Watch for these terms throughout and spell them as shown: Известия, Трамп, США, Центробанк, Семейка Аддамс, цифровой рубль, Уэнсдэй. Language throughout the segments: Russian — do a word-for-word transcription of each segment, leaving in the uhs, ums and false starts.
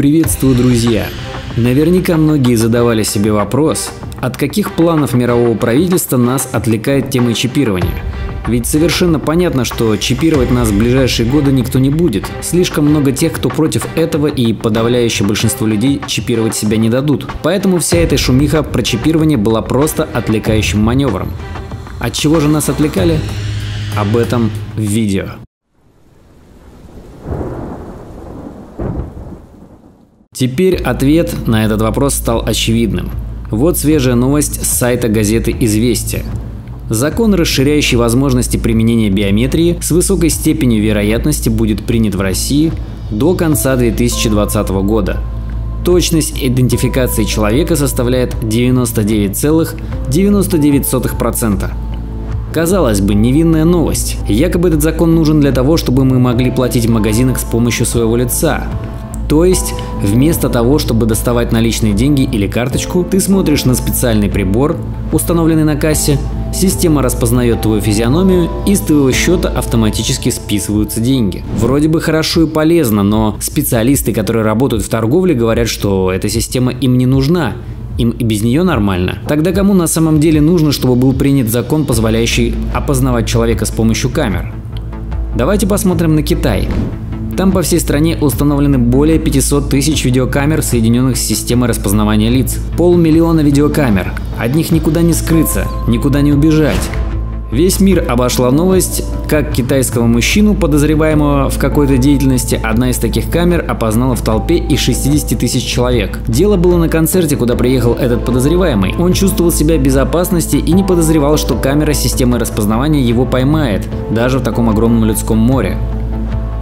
Приветствую, друзья! Наверняка многие задавали себе вопрос, от каких планов мирового правительства нас отвлекает тема чипирования. Ведь совершенно понятно, что чипировать нас в ближайшие годы никто не будет. Слишком много тех, кто против этого, и подавляющее большинство людей чипировать себя не дадут. Поэтому вся эта шумиха про чипирование была просто отвлекающим маневром. От чего же нас отвлекали? Об этом в видео. Теперь ответ на этот вопрос стал очевидным. Вот свежая новость с сайта газеты «Известия». Закон, расширяющий возможности применения биометрии, с высокой степенью вероятности будет принят в России до конца две тысячи двадцатого года. Точность идентификации человека составляет девяносто девять целых девяносто девять сотых процента. Казалось бы, невинная новость. Якобы этот закон нужен для того, чтобы мы могли платить в магазинах с помощью своего лица. То есть, вместо того, чтобы доставать наличные деньги или карточку, ты смотришь на специальный прибор, установленный на кассе, система распознает твою физиономию, и с твоего счета автоматически списываются деньги. Вроде бы хорошо и полезно, но специалисты, которые работают в торговле, говорят, что эта система им не нужна, им и без нее нормально. Тогда кому на самом деле нужно, чтобы был принят закон, позволяющий опознавать человека с помощью камер? Давайте посмотрим на Китай. Там по всей стране установлены более пятисот тысяч видеокамер, соединенных с системой распознавания лиц. Полмиллиона видеокамер. От них никуда не скрыться, никуда не убежать. Весь мир обошла новость, как китайского мужчину, подозреваемого в какой-то деятельности, одна из таких камер опознала в толпе из шестидесяти тысяч человек. Дело было на концерте, куда приехал этот подозреваемый. Он чувствовал себя в безопасности и не подозревал, что камера системы распознавания его поймает, даже в таком огромном людском море.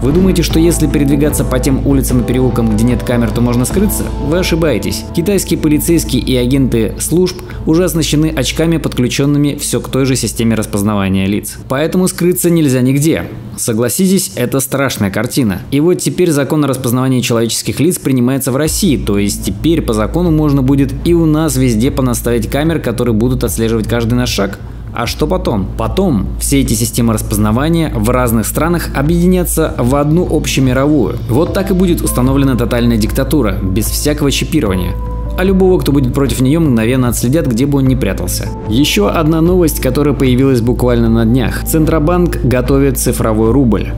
Вы думаете, что если передвигаться по тем улицам и переулкам, где нет камер, то можно скрыться? Вы ошибаетесь. Китайские полицейские и агенты служб уже оснащены очками, подключенными все к той же системе распознавания лиц. Поэтому скрыться нельзя нигде. Согласитесь, это страшная картина. И вот теперь закон о распознавании человеческих лиц принимается в России, то есть теперь по закону можно будет и у нас везде понаставить камер, которые будут отслеживать каждый наш шаг. А что потом? Потом все эти системы распознавания в разных странах объединятся в одну общемировую. Вот так и будет установлена тотальная диктатура, без всякого чипирования. А любого, кто будет против нее, мгновенно отследят, где бы он ни прятался. Еще одна новость, которая появилась буквально на днях. Центробанк готовит цифровой рубль.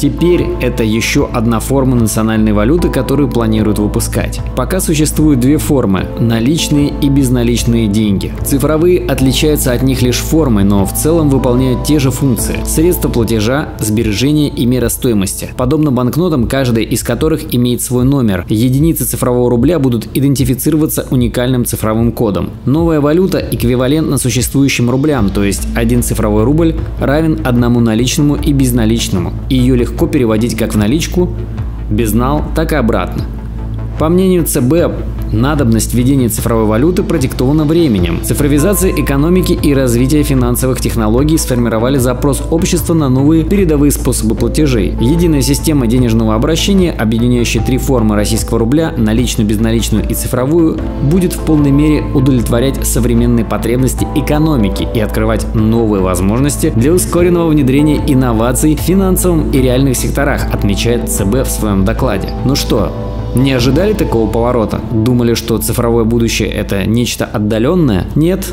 Теперь это еще одна форма национальной валюты, которую планируют выпускать. Пока существуют две формы – наличные и безналичные деньги. Цифровые отличаются от них лишь формой, но в целом выполняют те же функции – средства платежа, сбережения и мера стоимости. Подобно банкнотам, каждая из которых имеет свой номер. Единицы цифрового рубля будут идентифицироваться уникальным цифровым кодом. Новая валюта эквивалентна существующим рублям, то есть один цифровой рубль равен одному наличному и безналичному. Ее легко Легко переводить как в наличку, безнал, так и обратно. По мнению цэ бэ, надобность введения цифровой валюты продиктована временем. Цифровизация экономики и развитие финансовых технологий сформировали запрос общества на новые передовые способы платежей. Единая система денежного обращения, объединяющая три формы российского рубля – наличную, безналичную и цифровую, будет в полной мере удовлетворять современные потребности экономики и открывать новые возможности для ускоренного внедрения инноваций в финансовом и реальных секторах, отмечает цэ бэ в своем докладе. Ну что? Не ожидали такого поворота? Думали, что цифровое будущее – это нечто отдаленное? Нет.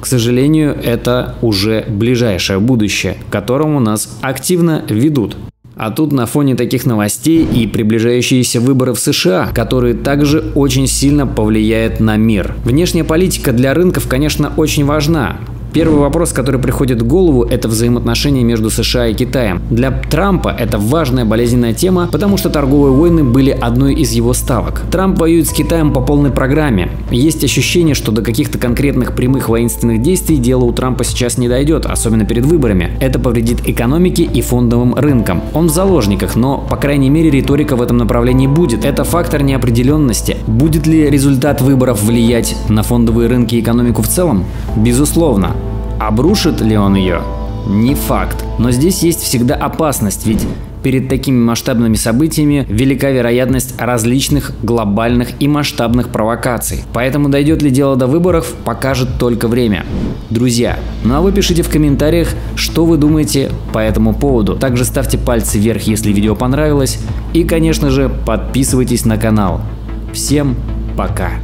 К сожалению, это уже ближайшее будущее, к которому нас активно ведут. А тут на фоне таких новостей и приближающиеся выборы в США, которые также очень сильно повлияют на мир. Внешняя политика для рынков, конечно, очень важна. Первый вопрос, который приходит в голову, это взаимоотношения между США и Китаем. Для Трампа это важная болезненная тема, потому что торговые войны были одной из его ставок. Трамп воюет с Китаем по полной программе. Есть ощущение, что до каких-то конкретных прямых воинственных действий дело у Трампа сейчас не дойдет, особенно перед выборами. Это повредит экономике и фондовым рынкам. Он в заложниках, но, по крайней мере, риторика в этом направлении будет. Это фактор неопределенности. Будет ли результат выборов влиять на фондовые рынки и экономику в целом? Безусловно. Обрушит ли он ее? Не факт. Но здесь есть всегда опасность, ведь перед такими масштабными событиями велика вероятность различных глобальных и масштабных провокаций. Поэтому дойдет ли дело до выборов, покажет только время. Друзья, ну а вы пишите в комментариях, что вы думаете по этому поводу. Также ставьте пальцы вверх, если видео понравилось. И, конечно же, подписывайтесь на канал. Всем пока!